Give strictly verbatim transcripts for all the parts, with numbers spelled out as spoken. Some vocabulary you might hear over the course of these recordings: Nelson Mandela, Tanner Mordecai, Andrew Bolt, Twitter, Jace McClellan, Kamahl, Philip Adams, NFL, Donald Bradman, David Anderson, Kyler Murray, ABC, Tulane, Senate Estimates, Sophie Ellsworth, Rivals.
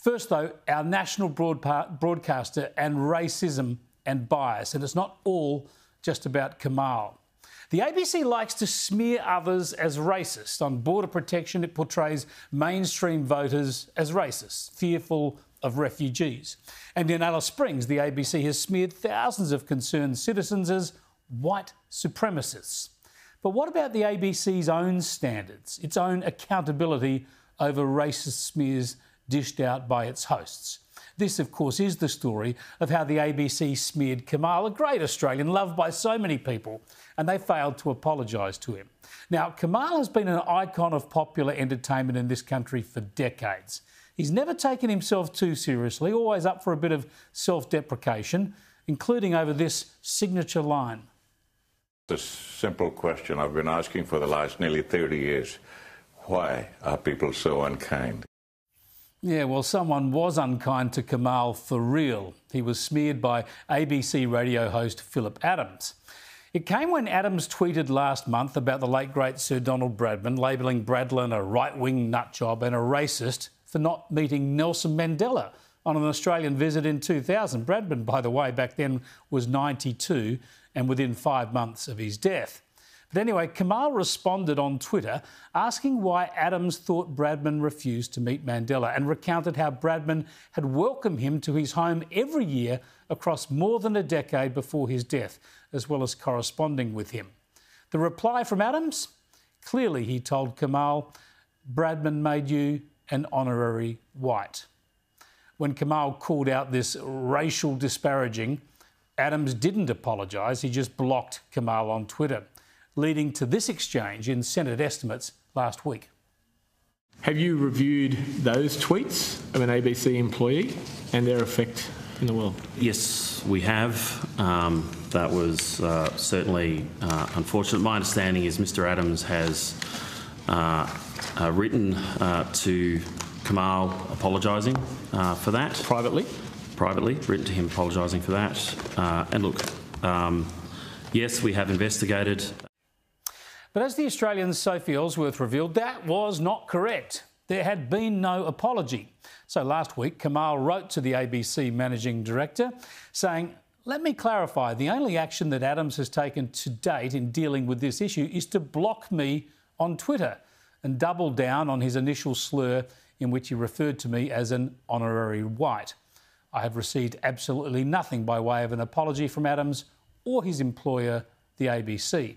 First, though, our national broadcaster and racism and bias, and it's not all just about Kamahl. The A B C likes to smear others as racist. On border protection, it portrays mainstream voters as racists, fearful of refugees. And in Alice Springs, the A B C has smeared thousands of concerned citizens as white supremacists. But what about the A B C's own standards, its own accountability over racist smears dished out by its hosts? This, of course, is the story of how the A B C smeared Kamahl, a great Australian loved by so many people, and they failed to apologise to him. Now, Kamahl has been an icon of popular entertainment in this country for decades. He's never taken himself too seriously, always up for a bit of self-deprecation, including over this signature line. It's a simple question I've been asking for the last nearly thirty years. Why are people so unkind? Yeah, well, someone was unkind to Kamahl for real. He was smeared by A B C radio host Philip Adams. It came when Adams tweeted last month about the late, great Sir Donald Bradman, labelling Bradlin a right-wing nutjob and a racist for not meeting Nelson Mandela on an Australian visit in two thousand. Bradman, by the way, back then was ninety-two... and within five months of his death. But anyway, Kamahl responded on Twitter asking why Adams thought Bradman refused to meet Mandela and recounted how Bradman had welcomed him to his home every year across more than a decade before his death, as well as corresponding with him. The reply from Adams? Clearly, he told Kamahl, Bradman made you an honorary white. When Kamahl called out this racial disparaging, Adams didn't apologise, he just blocked Kamahl on Twitter, leading to this exchange in Senate Estimates last week. Have you reviewed those tweets of an A B C employee and their effect in the world? Yes, we have. Um, that was uh, certainly uh, unfortunate. My understanding is Mr Adams has uh, uh, written uh, to Kamahl apologising uh, for that. Privately? Privately, written to him apologising for that. Uh, and look, um, yes, we have investigated. But as the Australian Sophie Ellsworth revealed, that was not correct. There had been no apology. So last week, Kamahl wrote to the A B C managing director saying, let me clarify, the only action that Adams has taken to date in dealing with this issue is to block me on Twitter and double down on his initial slur in which he referred to me as an honorary white. I have received absolutely nothing by way of an apology from Adams or his employer, the A B C.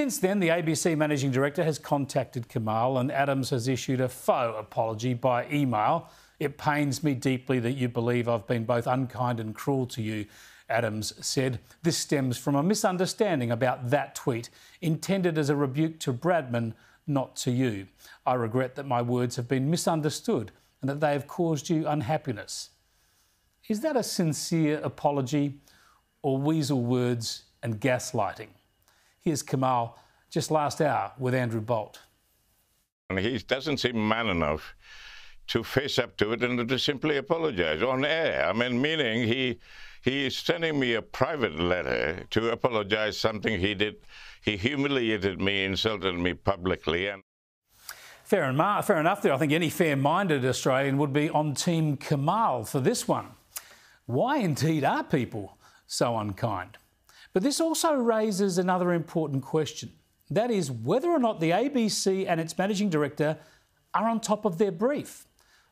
Since then, the A B C managing director has contacted Kamahl and Adams has issued a faux apology by email. It pains me deeply that you believe I've been both unkind and cruel to you, Adams said. This stems from a misunderstanding about that tweet, intended as a rebuke to Bradman, not to you. I regret that my words have been misunderstood and that they have caused you unhappiness. Is that a sincere apology or weasel words and gaslighting? Here's Kamahl just last hour with Andrew Bolt. And he doesn't seem man enough to face up to it and to simply apologise on air. I mean, meaning he, he is sending me a private letter to apologise something he did. He humiliated me, insulted me publicly. And fair enough there. I think any fair-minded Australian would be on Team Kamahl for this one. Why indeed are people so unkind? But this also raises another important question. That is whether or not the A B C and its managing director are on top of their brief.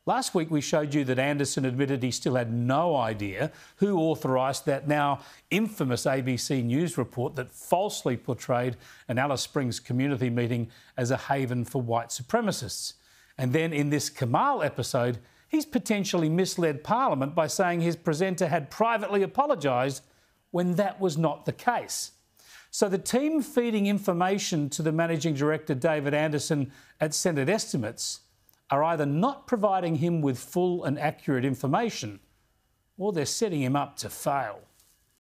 Last week we showed you that Anderson admitted he still had no idea who authorised that now infamous A B C News report that falsely portrayed an Alice Springs community meeting as a haven for white supremacists. And then in this Kamahl episode, he's potentially misled Parliament by saying his presenter had privately apologised when that was not the case. So the team feeding information to the managing director, David Anderson, at Senate Estimates are either not providing him with full and accurate information or they're setting him up to fail.